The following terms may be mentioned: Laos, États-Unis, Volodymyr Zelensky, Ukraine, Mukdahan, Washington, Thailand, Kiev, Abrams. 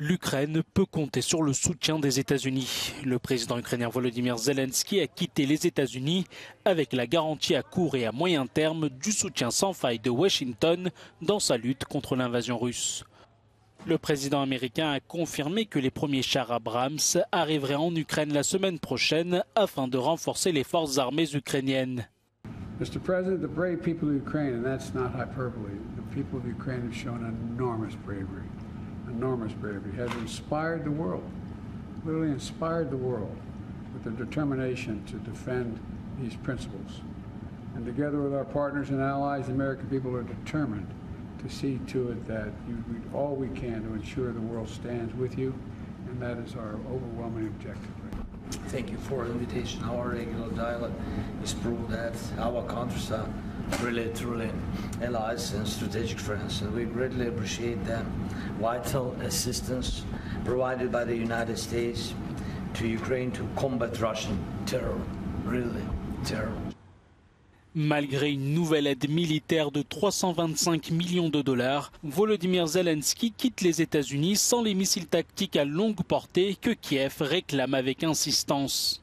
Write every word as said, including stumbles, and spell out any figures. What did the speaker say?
l'Ukraine peut compter sur le soutien des États-Unis. Le président ukrainien Volodymyr Zelensky a quitté les États-Unis avec la garantie à court et à moyen terme du soutien sans faille de Washington dans sa lutte contre l'invasion russe. Le président américain a confirmé que les premiers chars Abrams arriveraient en Ukraine la semaine prochaine afin de renforcer les forces armées ukrainiennes. Mister President, the brave people of Ukraine, and that's not hyperbole, the people of Ukraine have shown enormous bravery. Enormous bravery has inspired the world, literally inspired the world with their determination to defend these principles. And together with our partners and allies, the American people are determined to see to it that you do all we can to ensure the world stands with you, and that is our overwhelming objective. Thank you for the invitation. Our regular dialogue is proof that our countries are really, truly allies and strategic friends, and we greatly appreciate the vital assistance provided by the United States to Ukraine to combat Russian terror, really terror. Malgré une nouvelle aide militaire de trois cent vingt-cinq millions de dollars, Volodymyr Zelensky quitte les États-Unis sans les missiles tactiques à longue portée que Kiev réclame avec insistance.